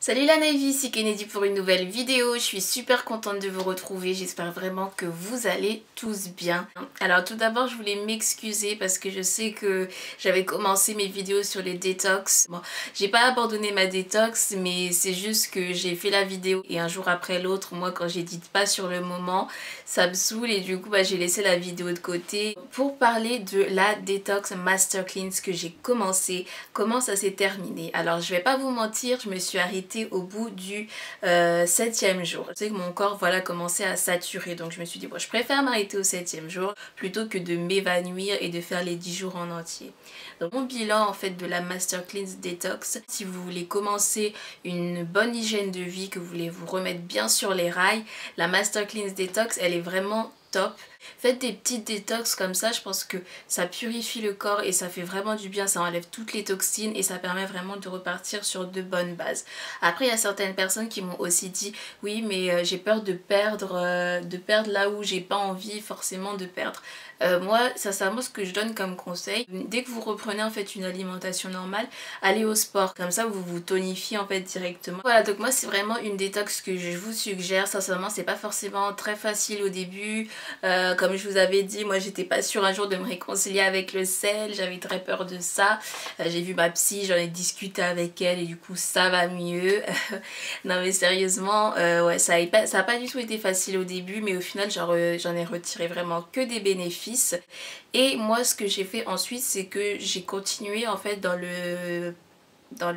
Salut la Navy, c'est Kennedy pour une nouvelle vidéo. Je suis super contente de vous retrouver, j'espère vraiment que vous allez tous bien. Alors tout d'abord je voulais m'excuser parce que je sais que j'avais commencé mes vidéos sur les détox. Bon, j'ai pas abandonné ma détox mais c'est juste que j'ai fait la vidéo et un jour après l'autre, moi quand j'édite pas sur le moment, ça me saoule et du coup j'ai laissé la vidéo de côté pour parler de la détox Master Cleanse que j'ai commencé, comment ça s'est terminé. Alors je vais pas vous mentir, je me suis arrêtée au bout du 7e jour. Je sais que mon corps commençait à saturer, donc je me suis dit bon, je préfère m'arrêter au 7e jour plutôt que de m'évanouir et de faire les 10 jours en entier. Donc mon bilan en fait de la Master Cleanse Detox, si vous voulez commencer une bonne hygiène de vie, que vous voulez vous remettre bien sur les rails, la Master Cleanse Detox elle est vraiment top. Faites des petites détox comme ça, je pense que ça purifie le corps et ça fait vraiment du bien, ça enlève toutes les toxines et ça permet vraiment de repartir sur de bonnes bases. Après il y a certaines personnes qui m'ont aussi dit oui mais j'ai peur de perdre là où j'ai pas envie forcément de perdre. Moi sincèrement ce que je donne comme conseil, dès que vous reprenez en fait une alimentation normale, allez au sport, comme ça vous vous tonifiez en fait directement. Voilà, donc moi c'est vraiment une détox que je vous suggère, sincèrement c'est pas forcément très facile au début. Comme je vous avais dit, moi j'étais pas sûre un jour de me réconcilier avec le sel, j'avais très peur de ça. J'ai vu ma psy, j'en ai discuté avec elle et du coup ça va mieux. Non mais sérieusement, ouais, ça n'a pas du tout été facile au début mais au final j'en ai retiré vraiment que des bénéfices. Et moi ce que j'ai fait ensuite c'est que j'ai continué en fait dans le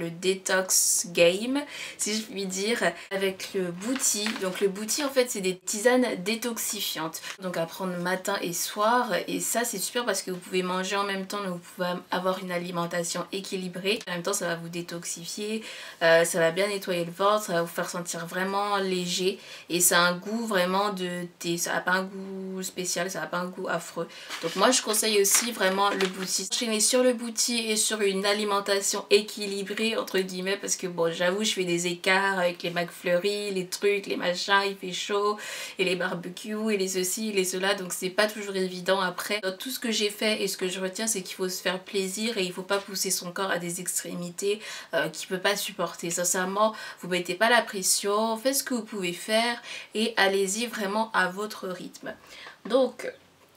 détox game, si je puis dire, avec le Bootea. Donc le Bootea en fait c'est des tisanes détoxifiantes, donc à prendre matin et soir, et ça c'est super parce que vous pouvez manger en même temps, donc vous pouvez avoir une alimentation équilibrée, en même temps ça va vous détoxifier, ça va bien nettoyer le ventre, ça va vous faire sentir vraiment léger et ça a un goût vraiment de thé, ça n'a pas un goût spécial, ça n'a pas un goût affreux. Donc moi je conseille aussi vraiment le Bootea, enchaîner sur le Bootea et sur une alimentation équilibrée entre guillemets, parce que bon j'avoue je fais des écarts avec les McFlurry, les trucs, les machins, il fait chaud et les barbecues et les ceci et les cela, donc c'est pas toujours évident. Après dans tout ce que j'ai fait et ce que je retiens c'est qu'il faut se faire plaisir et il faut pas pousser son corps à des extrémités qu'il peut pas supporter. Sincèrement vous mettez pas la pression, faites ce que vous pouvez faire et allez-y vraiment à votre rythme. Donc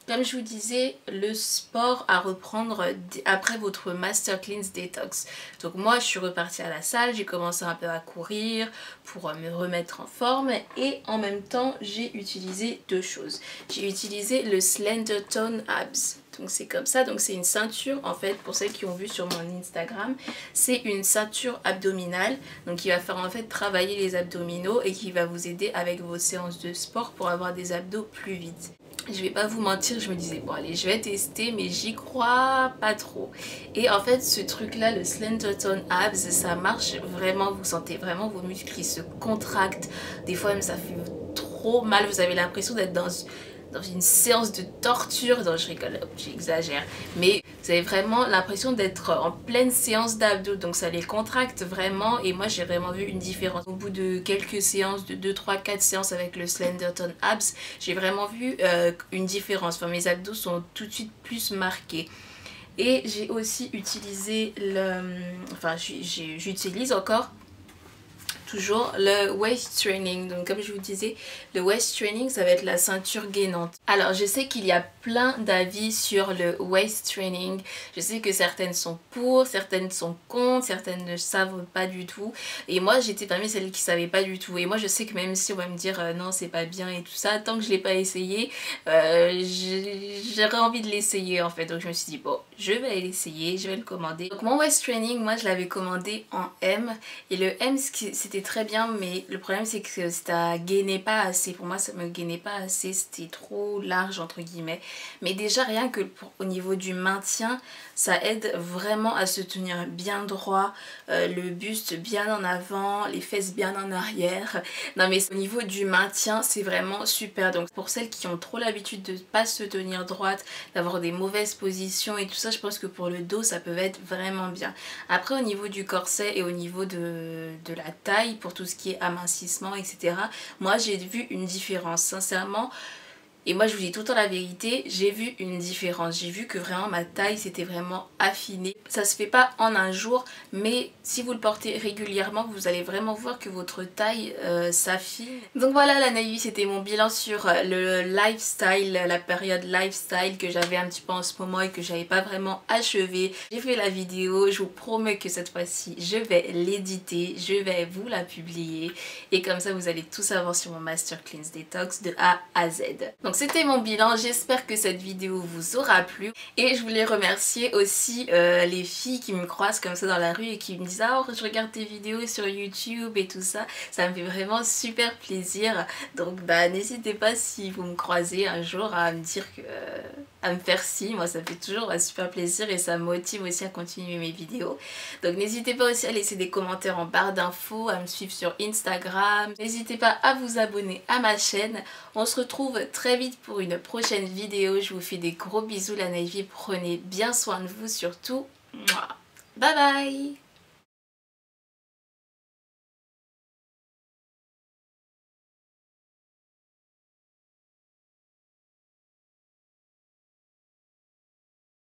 comme je vous disais, le sport à reprendre après votre Master Cleanse Detox. Donc moi je suis repartie à la salle, j'ai commencé un peu à courir pour me remettre en forme et en même temps j'ai utilisé deux choses. J'ai utilisé le Slendertone Abs. Donc c'est comme ça, donc c'est une ceinture en fait, pour celles qui ont vu sur mon Instagram, c'est une ceinture abdominale, donc qui va faire en fait travailler les abdominaux et qui va vous aider avec vos séances de sport pour avoir des abdos plus vite. Je vais pas vous mentir, je me disais bon allez je vais tester mais j'y crois pas trop. Et en fait ce truc là, le Slendertone Abs, ça marche vraiment, vous sentez vraiment vos muscles qui se contractent, des fois même ça fait trop mal, vous avez l'impression d'être dans une séance de torture, non je rigole, j'exagère, mais vous avez vraiment l'impression d'être en pleine séance d'abdos, donc ça les contracte vraiment et moi j'ai vraiment vu une différence. Au bout de quelques séances, de 2, 3, 4 séances avec le Slendertone Abs, j'ai vraiment vu une différence, enfin mes abdos sont tout de suite plus marqués. Et j'ai aussi utilisé, enfin j'utilise encore toujours le waist training. Donc comme je vous disais, le waist training ça va être la ceinture gainante. Alors je sais qu'il y a plein d'avis sur le waist training, je sais que certaines sont pour, certaines sont contre, certaines ne savent pas du tout et moi j'étais parmi celles qui savaient pas du tout. Et moi je sais que même si on va me dire non c'est pas bien et tout ça, tant que je l'ai pas essayé j'aurais envie de l'essayer en fait, donc je me suis dit bon je vais l'essayer, je vais le commander. Donc mon waist training moi je l'avais commandé en M et le M c'était très bien mais le problème c'est que ça gainait pas assez, pour moi ça me gainait pas assez, c'était trop large entre guillemets, mais déjà rien que au niveau du maintien ça aide vraiment à se tenir bien droit, le buste bien en avant, les fesses bien en arrière, non mais au niveau du maintien c'est vraiment super. Donc pour celles qui ont trop l'habitude de pas se tenir droite, d'avoir des mauvaises positions et tout ça, je pense que pour le dos ça peut être vraiment bien. Après au niveau du corset et au niveau de la taille, pour tout ce qui est amincissement etc, moi j'ai vu une différence sincèrement. Et moi je vous dis tout le temps la vérité, j'ai vu une différence, j'ai vu que vraiment ma taille s'était vraiment affinée. Ça se fait pas en un jour, mais si vous le portez régulièrement, vous allez vraiment voir que votre taille s'affine. Donc voilà la Naïve, c'était mon bilan sur le lifestyle, la période lifestyle que j'avais un petit peu en ce moment et que j'avais pas vraiment achevé. J'ai fait la vidéo, je vous promets que cette fois-ci je vais l'éditer, je vais vous la publier et comme ça vous allez tout savoir sur mon Master Cleanse Detox de A à Z. Donc c'était mon bilan, j'espère que cette vidéo vous aura plu et je voulais remercier aussi les filles qui me croisent comme ça dans la rue et qui me disent ah oh, je regarde tes vidéos sur YouTube et tout ça, ça me fait vraiment super plaisir. Donc bah n'hésitez pas si vous me croisez un jour à me dire que... à me faire signe, moi ça me fait toujours super plaisir et ça me motive aussi à continuer mes vidéos. Donc n'hésitez pas aussi à laisser des commentaires en barre d'infos, à me suivre sur Instagram, n'hésitez pas à vous abonner à ma chaîne. On se retrouve très vite pour une prochaine vidéo, je vous fais des gros bisous la Naïve, prenez bien soin de vous surtout, bye bye.